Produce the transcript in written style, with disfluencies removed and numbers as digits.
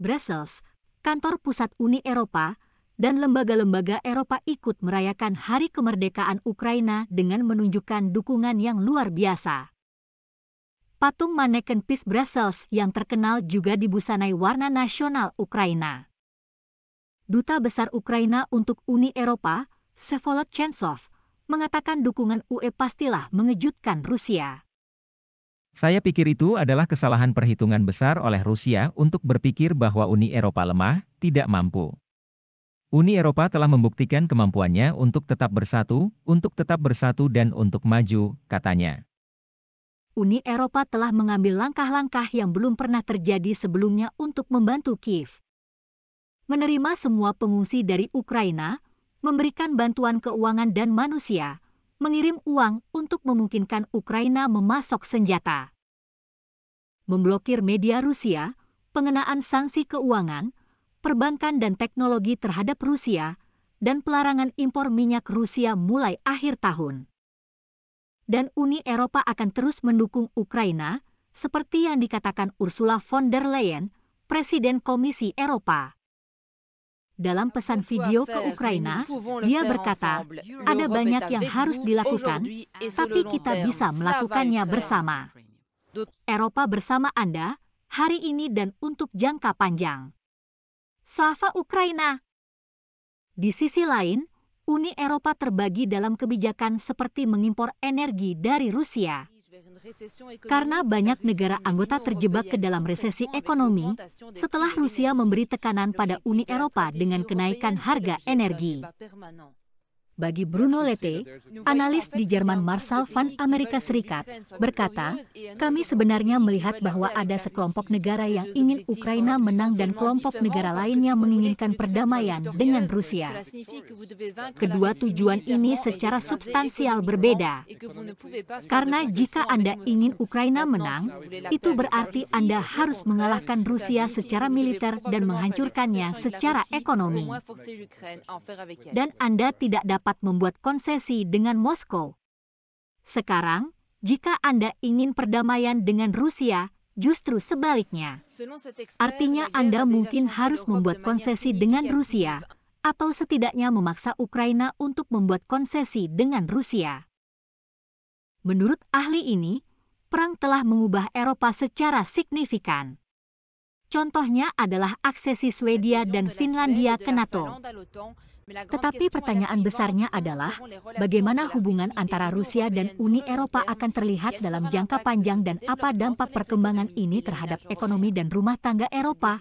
Brussels, kantor pusat Uni Eropa, dan lembaga-lembaga Eropa ikut merayakan Hari Kemerdekaan Ukraina dengan menunjukkan dukungan yang luar biasa. Patung Manneken Pis Brussels yang terkenal juga dibusanai warna nasional Ukraina. Duta Besar Ukraina untuk Uni Eropa, Vsevolod Chentsov, mengatakan dukungan UE pastilah mengejutkan Rusia. Saya pikir itu adalah kesalahan perhitungan besar oleh Rusia untuk berpikir bahwa Uni Eropa lemah, tidak mampu. Uni Eropa telah membuktikan kemampuannya untuk tetap bersatu dan untuk maju, katanya. Uni Eropa telah mengambil langkah-langkah yang belum pernah terjadi sebelumnya untuk membantu Kyiv. Menerima semua pengungsi dari Ukraina, memberikan bantuan keuangan dan manusia, mengirim uang untuk memungkinkan Ukraina memasok senjata. Memblokir media Rusia, pengenaan sanksi keuangan, perbankan dan teknologi terhadap Rusia, dan pelarangan impor minyak Rusia mulai akhir tahun. Dan Uni Eropa akan terus mendukung Ukraina, seperti yang dikatakan Ursula von der Leyen, Presiden Komisi Eropa. Dalam pesan video ke Ukraina, dia berkata, ada banyak yang harus dilakukan, tapi kita bisa melakukannya bersama. Eropa bersama Anda, hari ini dan untuk jangka panjang. Slava Ukraina. Di sisi lain, Uni Eropa terbagi dalam kebijakan seperti mengimpor energi dari Rusia. Karena banyak negara anggota terjebak ke dalam resesi ekonomi setelah Rusia memberi tekanan pada Uni Eropa dengan kenaikan harga energi. Bagi Bruno Lete, analis di German Marshall Fund Amerika Serikat, berkata, kami sebenarnya melihat bahwa ada sekelompok negara yang ingin Ukraina menang dan kelompok negara lainnya menginginkan perdamaian dengan Rusia. Kedua tujuan ini secara substansial berbeda. Karena jika Anda ingin Ukraina menang, itu berarti Anda harus mengalahkan Rusia secara militer dan menghancurkannya secara ekonomi. Dan Anda tidak dapat membuat konsesi dengan Moskow. Sekarang, jika Anda ingin perdamaian dengan Rusia, justru sebaliknya. Artinya Anda mungkin harus membuat konsesi dengan Rusia, atau setidaknya memaksa Ukraina untuk membuat konsesi dengan Rusia. Menurut ahli ini, perang telah mengubah Eropa secara signifikan. Contohnya adalah aksesi Swedia dan Finlandia ke NATO. Tetapi pertanyaan besarnya adalah, bagaimana hubungan antara Rusia dan Uni Eropa akan terlihat dalam jangka panjang dan apa dampak perkembangan ini terhadap ekonomi dan rumah tangga Eropa?